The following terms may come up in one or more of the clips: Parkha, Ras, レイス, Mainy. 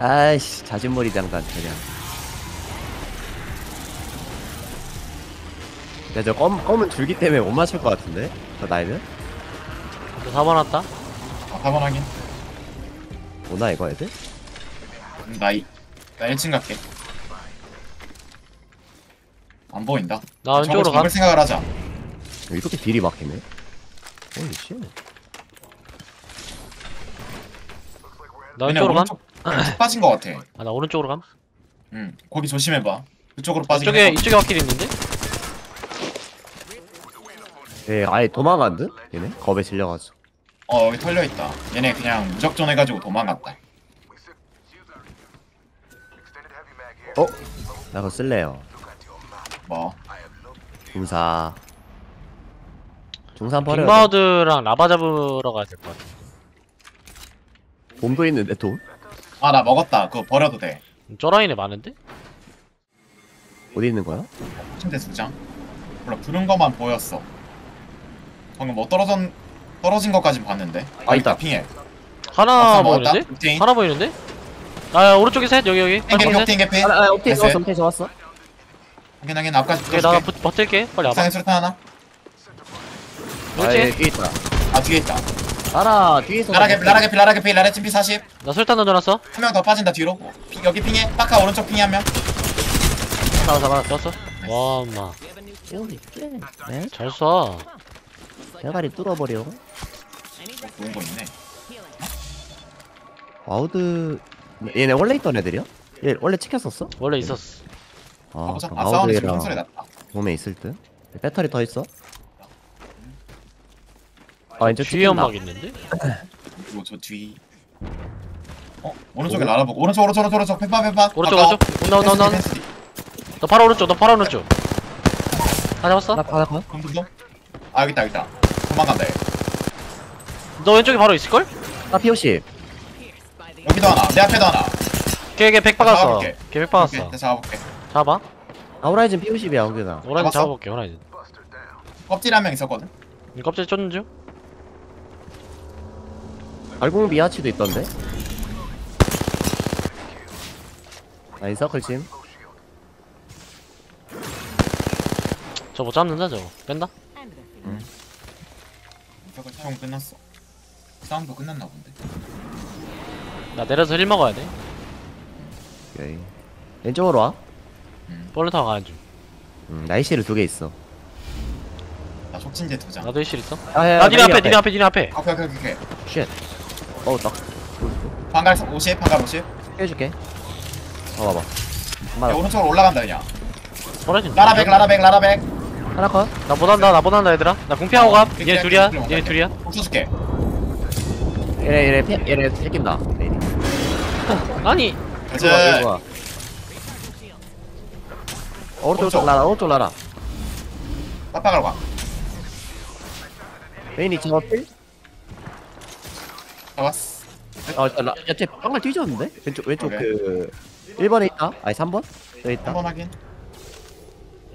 아이씨, 자진몰이 장단 그냥. 야, 저 검은 줄기 때문에 못 맞출 것 같은데? 저 나이는? 저 4번 왔다? 아, 4번 하긴. 오나, 이거 애들? 나 1층 갈게. 안 보인다. 나 왼쪽으로 가. 생각을 하자. 이렇게 딜이 막히네. 어이, 씨. 나 왼쪽으로 가? 빠진 것 같아. 아, 나 오른쪽으로 감? 응, 거기 조심해봐. 그쪽으로 빠지게. 이쪽에, 이쪽에 확길 있는데? 예, 아예 도망간 듯? 얘네? 겁에 질려가지고. 어, 여기 털려있다. 얘네 그냥 무적전 해가지고 도망갔다. 어? 나 그거 쓸래요. 뭐? 중사. 중사 버려. 빅마우드랑 라바 잡으러 가야 될 것 같아. 돔도 있는데, 돔? 아, 나 먹었다. 그거 버려도 돼. 쩔어이네 많은데? 어디 있는 거야? 침대 2장. 몰라, 부른 거만 보였어. 방금 뭐 떨어진 것까진 봤는데. 아, 있다. 핑해. 하나 보이는데? 옥팅. 하나 보이는데? 아, 오른쪽에 셋. 여기. 옥팅 개피. 아, 옥팅 좋았어. 옥팅 좋았어. 당연하긴 앞까지 붙여줄게. 나 버틸게. 빨리 와봐. 옥상에 수류탄 하나. 뭐지? 아, 뒤에 있다. 아, 뒤에 있다. 라라 뒤에서 라라 개피 라라 침피 40. 나 술탄 던져놨어. 한 명 더 빠진다 뒤로. 피, 여기 핑해. 빠카 오른쪽 핑해 한 명. 잡아 떴어. 와 엄마. 네? 잘 쏴. 대가리 뚫어버려. 좋은 거 있네. 와우드 얘네 원래 있던 애들이야? 얘 원래 찍혔었어? 원래 있었어. 아, 와우드랑 몸에 있을 듯. 배터리 더 있어? 아, 이제 뒤에 연막 있는데? 이거 저 뒤. 어, 오른쪽에 날아보고. 오른쪽. 펜파. 오른쪽. 온다. 너 바로 오른쪽. 다 잡았어? 나. 아, 여기 있다. 도망간다. 얘. 너 왼쪽에 바로 있을 걸? 나 POC. 여기도 하나. 내 앞에도 하나. 걔 100 박았어. 걔 100 박았어. 잡아볼게. 잡아. 아, 호라이즌 POC야, 여기다. 호라이즌 잡아볼게. 호라이즌. 껍질 한 명 있었거든. 껍질 쫓는지? 발공 미하치도 있던데? 나 인서클침 저 뭐 잡는다 저거 뺀다? 응 인서클 사용 끝났어. 싸움도 끝났나 본데? 나 내려서 힐 먹어야 돼. 오케이 왼쪽으로 와. 볼로 타고 가야지. 나 EC를 2개 있어. 나 속진제 2장. 나도 EC를 있어? 나 니네 앞에 오케이 쉣. 어우 딱 방갈 50 깨줄게. 봐봐 야, 오른쪽으로 올라간다 그냥. 떨어진다. 라라백 하나 컷. 나 못한다 얘들아. 나 공피하고 가. 얘네 둘이야 부숴줄게. 얘네 뺏긴다. 아니 이거봐. 오른쪽 라라 빡빡하러 가. 메인이 저 필? 잡았어. 나 야채 빵을 뒤졌는데? 왼쪽 오케이. 그 1번에 있다? 아니 3번? 여기 있다. 3번 확인.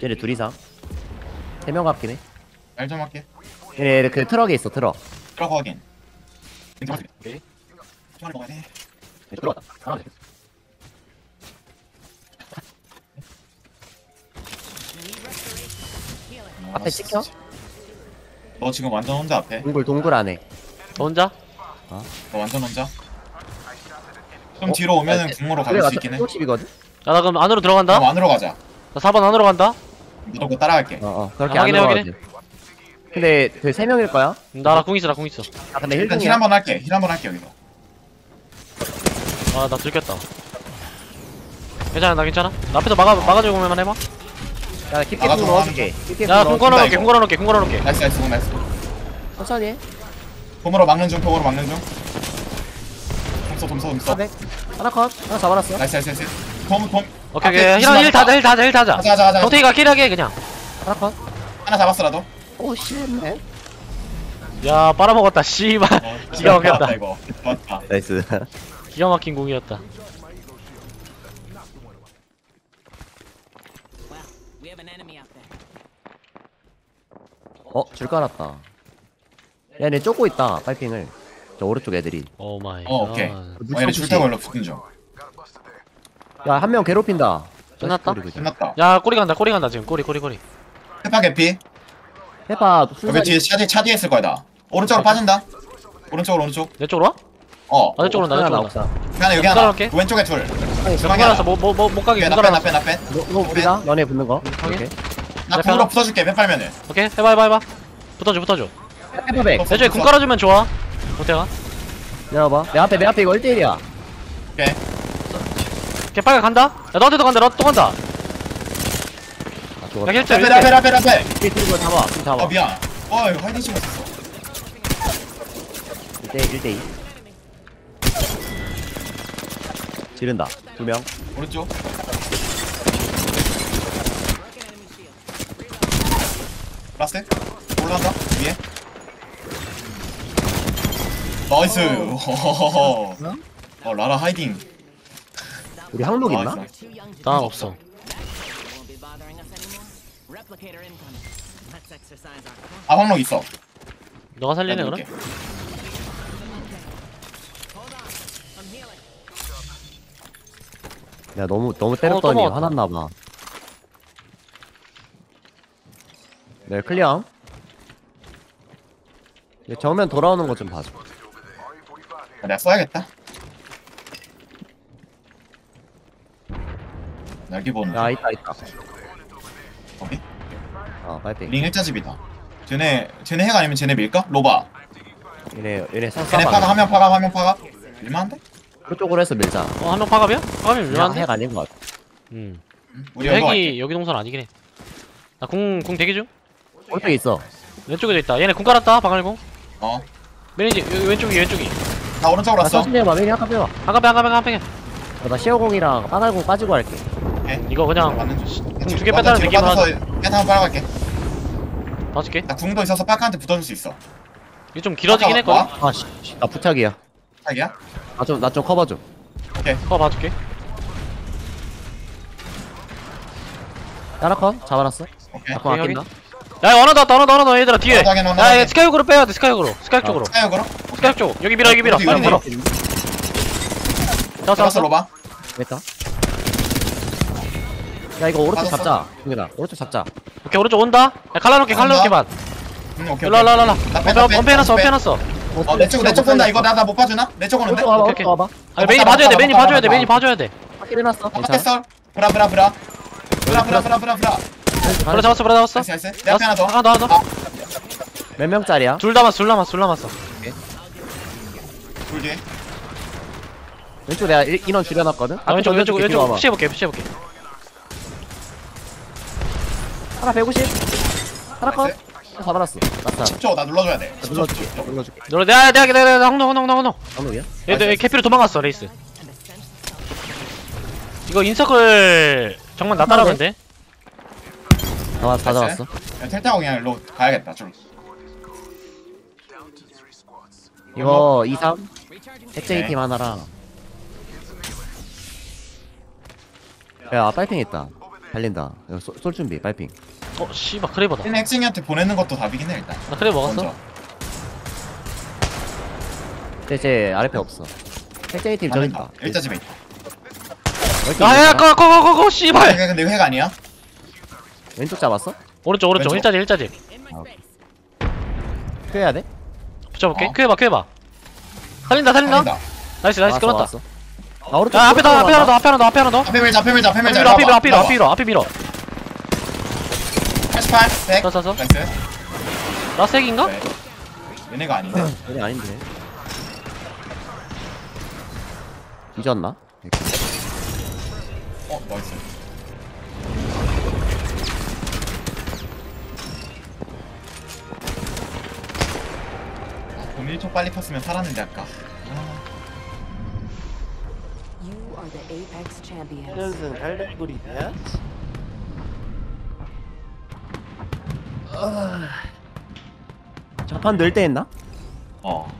쟤네 둘 이상 3명 같긴 해. 날 좀 할게. 얘네 그 트럭에 있어. 트럭 확인. 오케이. 총알 먹어야 돼. 들어왔다. 하나 됐어. 앞에 찍혀? 너 지금 완전 혼자 앞에. 동굴 안에 너 혼자? 어? 너 완전 혼자? 좀 뒤로 오면은 궁으로 가볼 수 있긴 해. 야, 나 그럼 안으로 들어간다? 그럼 안으로 가자. 나 4번 안으로 간다? 무조건 따라갈게. 그렇게 안으로 가야지. 근데 그 3명일 거야? 나 궁 있어. 아, 근데 일단 힐 한번 할게. 여기서. 아, 나 들켰다. 괜찮아. 나 앞에서 막아주고 오면 해봐. 야, 깊게 궁 넣어줄게. 야, 궁 걸어놓을게. 나이스. 천천히 해. 돔으로 막는 중. 돔써. 하나 컷. 하나 잡아놨어. 나이스. 돔. 오케이. 힐 타자. 동태이가 킬하게 그냥. 하나 컷. 하나 잡았어라도. 오 씨네. 야 빨아먹었다 씨발. 기가 막혔다. 이거. 맞다. 나이스. 기가 막힌 공이었다. 어 줄 깔았다. 야, 얘네 쫓고 있다. 파이핑을. 저 오른쪽 애들이. 오 마이. 오케이. 얘네 줄 타고 일로 붙은 중. 야, 한 명 괴롭힌다. 끝났다? 끝났다. 야, 꼬리 간다, 꼬리 간다, 지금. 꼬리. 해파 개피. 해파, 여기 뒤에 차 뒤에 있을 거야, 나. 오른쪽으로 빠진다. 오른쪽. 내 쪽으로 와? 어. 내 쪽으로 나, 여기 하나. 왼쪽에 둘. 중앙에 하나. 못 가게. 나 뺀. 너 우리다? 너네 붙는 거. 오케이. 나 궁으로 붙어줄게, 맨 팔면에. 오케이, 해봐. 붙어줘. 해파백. 애초에 궁 깔아주면 좋아. 어때가? 내가 봐. 내 앞에 이거 1대1이야. 오케이. 걔 빨간 간다? 야, 너한테도 간다, 너 또 간다. 야, 걔 일단. 라벨. 이거 들고 잡아. 아, 미안. 와, 이거 하이딩 신경 썼어. 1대2. 지른다. 2명. 오른쪽. 라스트. 올라간다. 위에. 나이스. 어, 라라 하이딩. 우리 항록 있나? 나 없어. 아, 항록 있어. 너가 살리네 그럼? 야, 너무 때렸더니 화났나봐. 네, 클리어. 얘 정면 돌아오는 거 좀 봐줘. 내가 써야겠다. 날개보는. 야, 있다. 거기? 어, 빨리. 링 일자집이다. 쟤네 핵 아니면 쟤네 밀까? 로바. 얘네 쌍쌍. 쟤네 파가 화면 밀만한데? 그쪽으로 해서 밀자. 어, 한 명 파갑이야? 파갑이 밀만한데? 핵 아닌 것 같아. 우리 핵이 여기 동선 아니긴 해. 나 궁 대기 중. 오른쪽에 있어. 왼쪽에도 있다. 얘네 궁 깔았다. 방알공. 어. 메리지 왼쪽이. 나 오른쪽으로 왔어. 천천히 해봐. 메리 한가빼. 나 시어공이랑 방알공 빠지고 할게. 오케이. 이거 그냥 궁 두 개 뺐다는 느낌으로 하자. 뺐다면 빨아갈게. 빠질게. 나 궁도 있어서 빠카한테 붙어줄 수 있어. 이게 좀 길어지긴 했거든. 아, 씨. 나 부착이야. 부착이야? 나 좀 커버 줘. 오케이. 커버 봐줄게. 따라컨 잡아놨어. 오케이. 아, 아낀다. 야, 하나 더 얘들아 뒤에. 야, 스카이역으로 빼야 돼. 스카이역으로. 스카이역 쪽. 여기 밀어. 빨리 밀어. 잡았어 로바. 됐다. 야, 이거 오른쪽 잡자. 여기다. 오른쪽 잡자. 오케이, 오른쪽 온다. 야, 갈라놓게 반. 오케이. 라. 범패 해놨어. 어, 내 쪽 본다. 이거 나 못 봐주나? 내 쪽 오는데. 오케이. 와봐. 아, 메인이 봐줘야 돼. 확인 해놨어. 괜찮아. 브라. 브라 잡았어. 내 앞에 하나 더. 몇 명짜리야? 둘 남았어. 오케이. 둘 뒤에. 왼쪽 내가 인원 줄여놨거든? 아, 왼쪽 푸시해볼게. 하나 150. 하나 컷. 잡아놨어. 10초, 나 눌러줘야 돼. 눌러줄게. 내가 황동. 황동이야? 얘들 캐피로 도망갔어, 레이스. 이거 인서클 정말 나 따라오면 돼? 다 잡았어. 탈타고 그냥 일로 가야겠다, 좀. 이거 2, 3? SJ팀 하나랑. 야, 빨핑 있다. 달린다. 이거 쏠 준비, 빨핑. 어, 씨발, 크레이버다. 얘네 핵쟁이한테 보내는 것도 답이긴 해, 일단. 나 크레이버 먹었어? 쟤 아래패 없어. 핵쟁이팀 저기 있다. 일자 집에 있다. 야, 꺼, 씨발! 근데 이거 핵 아니야? 왼쪽 잡았어? 오른쪽. 일자집. 아, 오케이. 큐해야 돼? 붙여볼게. 어? 큐해봐. 살린다. 나이스, 끊었다. 아, 오른쪽. 야, 앞에 하나 더. 앞에 밀자. 앞에 밀어. 88, 100. 라스 핵인가? 네. 얘네가 아닌데. 잊었나? 어, 나이스. 돈 1초 빨리 폈으면 살았는데, 아까. The Apex Champions. Doesn't hurt anybody that. 자판 늘 때 했나? 어.